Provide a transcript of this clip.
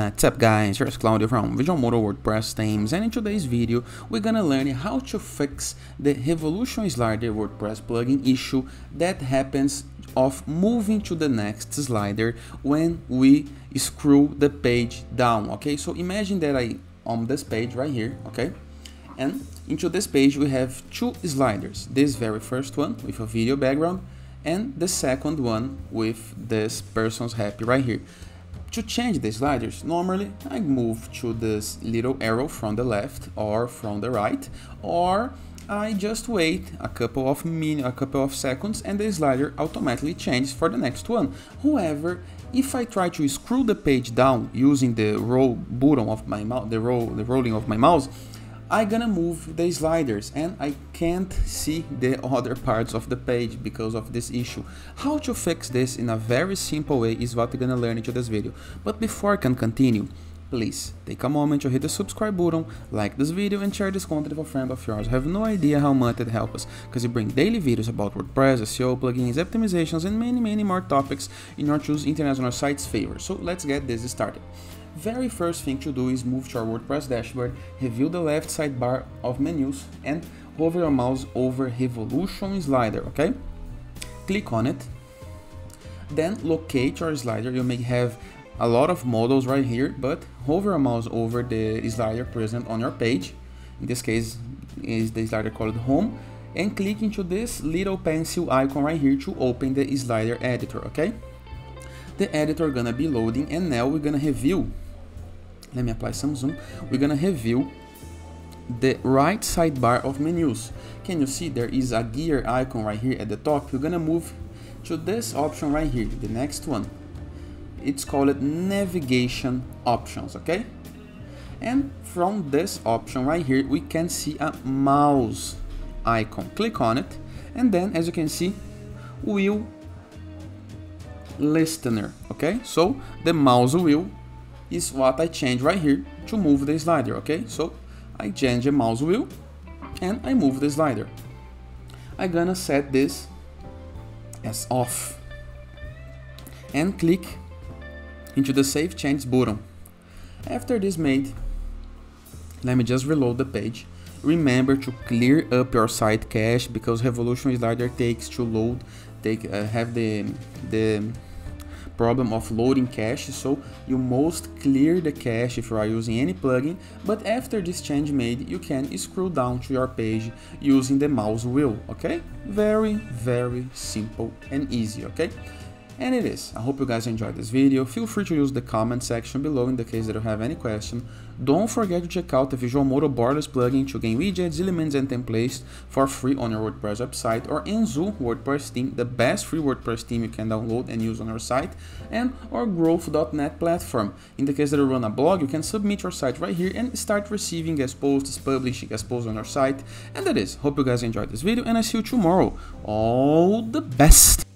What's up guys, here's Claudio from Visualmodo WordPress Themes, and in today's video we're gonna learn how to fix the Revolution Slider WordPress plugin issue that happens of moving to the next slider when we scroll the page down. Okay, so imagine that I'm on this page right here, okay, and into this page we have two sliders, this very first one with a video background and the second one with this person's happy right here. To change the sliders, normally I move to this little arrow from the left or from the right, or I just wait a couple of seconds and the slider automatically changes for the next one. However, if I try to scroll the page down using the roll button of my mouse, the rolling of my mouse, I'm gonna move the sliders and I can't see the other parts of the page because of this issue. How to fix this in a very simple way is what we're gonna learn into this video. But before I can continue, please take a moment to hit the subscribe button, like this video and share this content with a friend of yours. I have no idea how much it helps us, because we bring daily videos about WordPress, SEO, plugins, optimizations and many more topics in your choose international sites favor. So let's get this started. Very first thing to do is move to our WordPress dashboard, review the left sidebar of menus and hover your mouse over Revolution Slider, okay? Click on it, then locate your slider. You may have a lot of models right here, but hover your mouse over the slider present on your page. In this case is the slider called Home, and click into this little pencil icon right here to open the slider editor, okay? The editor gonna be loading, and now we're gonna review, let me apply some zoom, we're gonna review the right sidebar of menus. Can you see there is a gear icon right here at the top? You're gonna move to this option right here, the next one, it's called navigation options, okay? And from this option right here we can see a mouse icon, click on it, and then as you can see we'll listener, okay? So the mouse wheel is what I change right here to move the slider, okay? So I change the mouse wheel and I move the slider. I'm gonna set this as off and click into the save change button. After this made, let me just reload the page. Remember to clear up your site cache, because Revolution Slider takes to load, have the problem of loading cache, so you must clear the cache if you are using any plugin. But after this change made, you can scroll down to your page using the mouse wheel, okay? Very simple and easy, okay? And it is. I hope you guys enjoyed this video. Feel free to use the comment section below in the case that you have any question. Don't forget to check out the Visualmodo Borders plugin to gain widgets, elements and templates for free on your WordPress website, or Enzoo WordPress theme, the best free WordPress theme you can download and use on your site, and or growth.net platform. In the case that you run a blog, you can submit your site right here and start receiving guest posts, publishing guest posts on your site. And that is. Hope you guys enjoyed this video and I see you tomorrow. All the best!